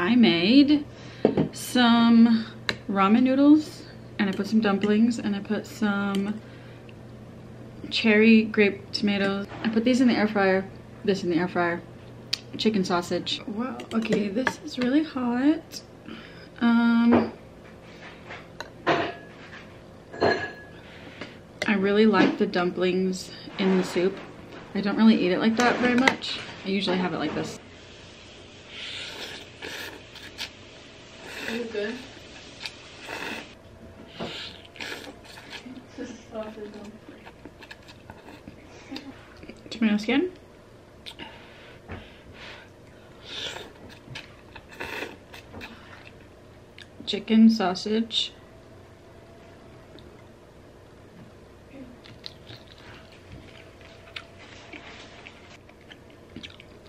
I made some ramen noodles, and I put some dumplings, and I put some cherry grape tomatoes. I put these in the air fryer, this in the air fryer, chicken sausage. Wow, okay, this is really hot. I really like the dumplings in the soup. I don't really eat it like that very much. I usually have it like this. Is it good? It's just sausage. Tomato skin. Chicken sausage.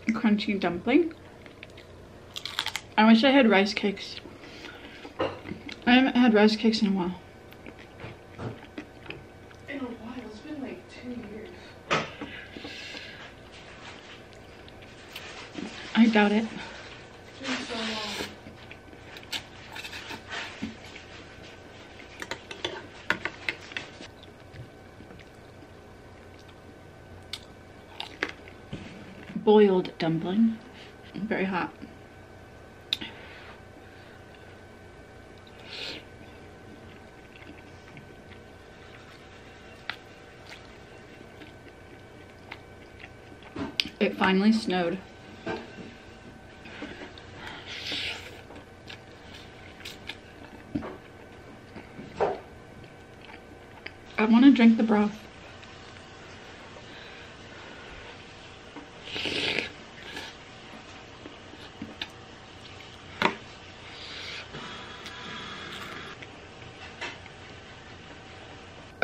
Crunchy dumpling. I wish I had rice cakes. I haven't had rice cakes in a while. In a while, it's been like 2 years. I doubt it. It's been so long. Boiled dumpling, very hot. It finally snowed. I want to drink the broth.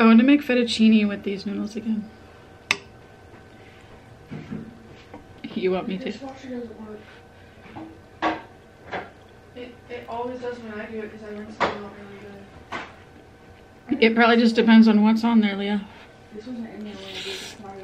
I want to make fettuccine with these noodles again. You want me to? Dishwasher doesn't work. It always does when I do it because I rinse it out really good. It probably just depends on what's on there, Leah. This wasn't in there when I did this tomorrow.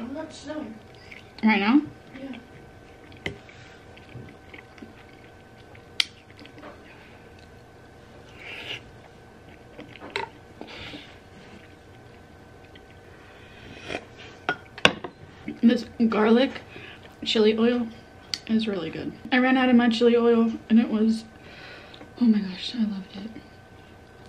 I'm not snowing. Right now? Yeah. This garlic chili oil is really good. I ran out of my chili oil and it was, oh my gosh, I loved it.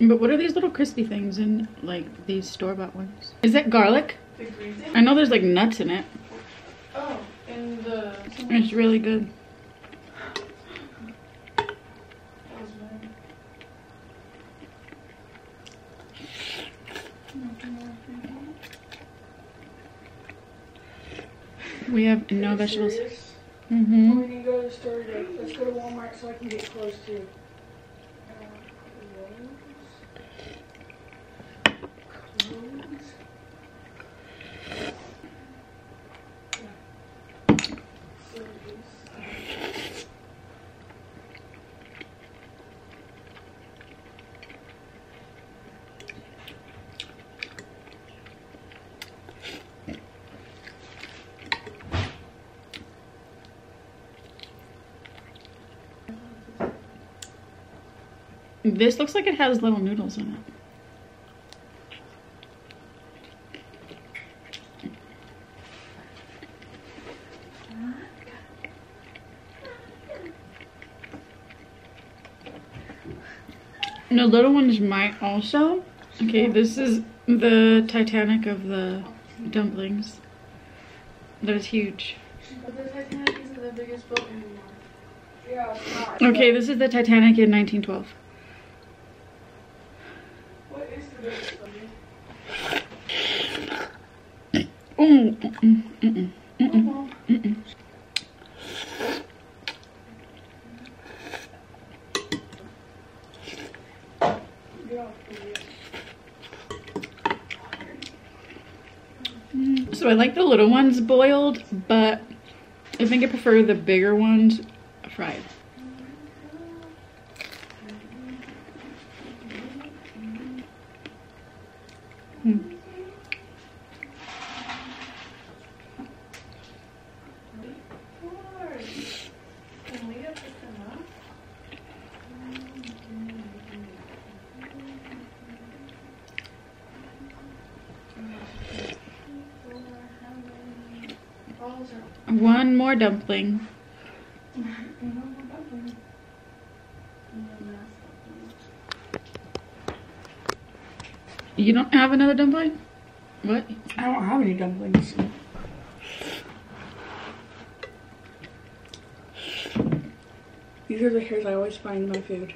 But what are these little crispy things in, like, these store-bought ones? Is that garlic? The green thing? I know there's, like, nuts in it. Oh, and the... It's really good. That was mine. We have no vegetables. Mm-hmm. Well, we need to go to the store today. Let's go to Walmart so I can get close to... This looks like it has little noodles in it. The little ones might also. Okay, this is the Titanic of the dumplings. That is huge. But the Titanic isn't the biggest boat anymore. Yeah, it's not. Okay, this is the Titanic in 1912. So I like the little ones boiled, but I think I prefer the bigger ones fried. One more dumpling. You don't have another dumpling? What? I don't have any dumplings. These are the hairs I always find in my food.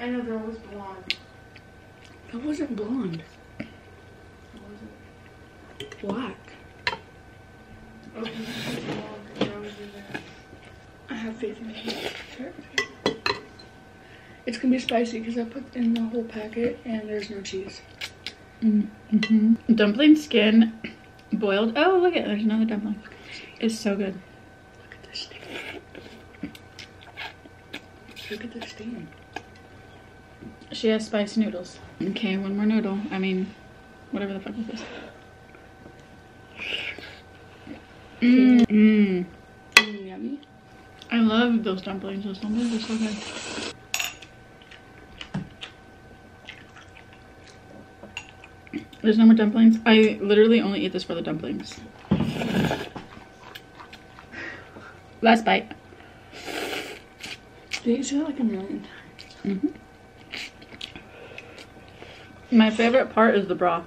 I know, they're always blonde. That wasn't blonde. That wasn't. Black. I have faith in it. It's gonna be spicy because I put in the whole packet and there's no cheese. Dumpling skin boiled. Oh, look at it, there's another dumpling. It's so good. Look at this thing. Look at this thing. She has spice noodles. Okay, one more noodle. I mean, whatever the fuck is this. Yummy. I love those dumplings. Those dumplings are so good. There's no more dumplings. I literally only eat this for the dumplings. Last bite. They eat you like a million times. My favorite part is the broth.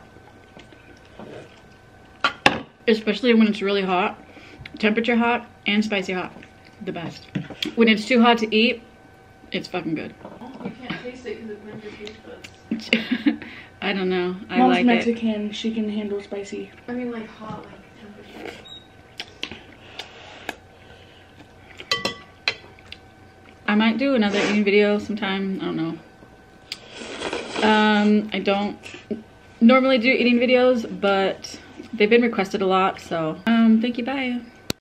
Especially when it's really hot. Temperature hot and spicy hot. The best. When it's too hot to eat, it's fucking good. You can't taste it because it's not your taste buds. I don't know. I Mom's like Mexican, it. She can handle spicy. I mean like hot, like temperature. I might do another eating video sometime. I don't know. I don't normally do eating videos, but they've been requested a lot, so thank you, bye.